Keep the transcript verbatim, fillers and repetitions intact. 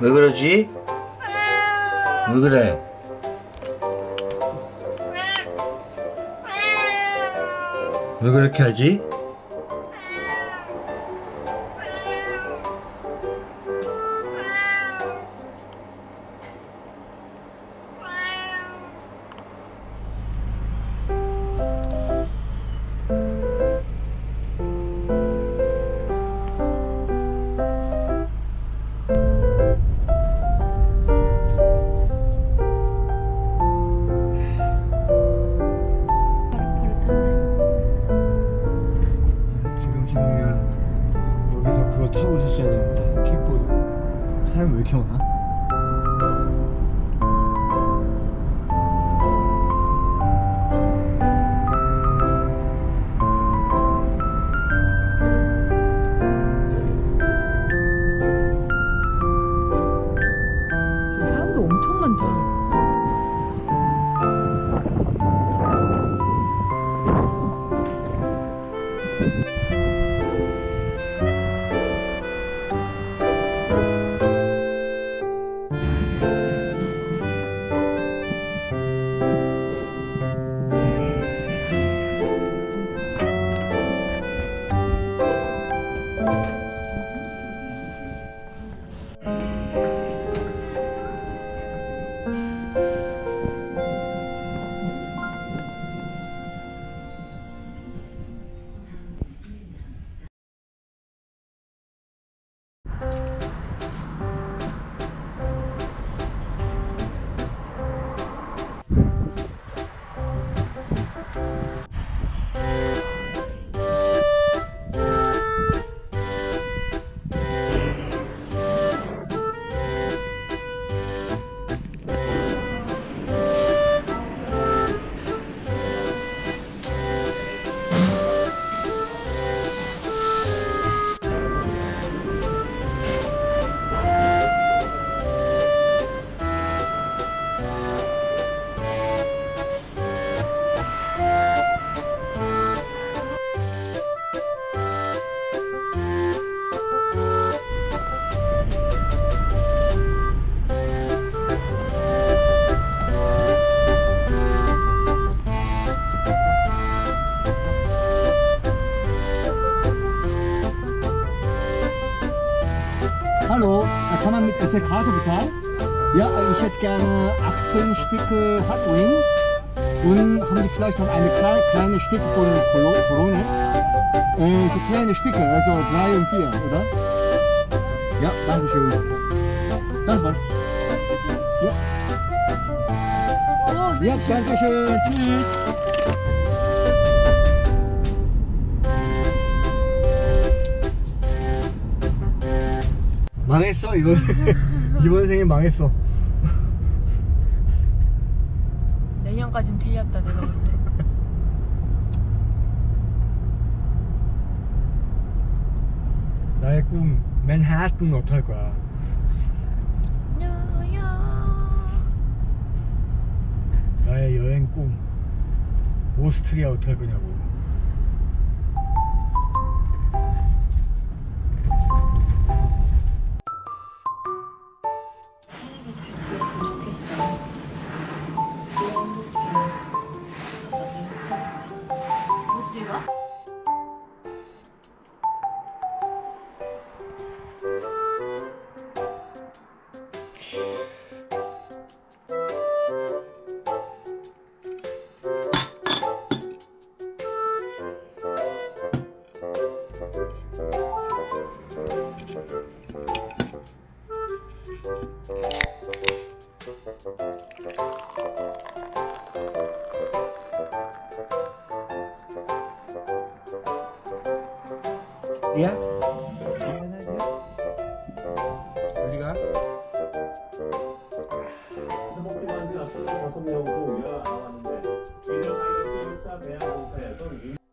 왜 그러지? 왜 그래? 왜 그렇게 하지? 타고 있었어야 되는데, 킥보드. 사람이 왜 이렇게 많아? 사람도 엄청 많다. Hallo, kann man mit der Karte bezahlen? Ja, ich hätte gerne achtzehn Stücke Hotwing. Und haben die vielleicht noch eine kleine, kleine Stücke von Corona? Äh, so kleine Stücke, also drei und vier, oder? Ja, danke schön. Das war's. Ja, ja, danke schön. Tschüss. 망했어 이번 이번 생에 망했어. 내년까지는 틀렸다 내가 볼 때. 나의 꿈 맨하탄은 어떡할 거야? 뉴욕. 나의 여행 꿈 오스트리아 어떡할 거냐고. Yeah. 우리가 다섯 명 오고 우리가 나왔는데 이런 아이들이 차 배양 공사에서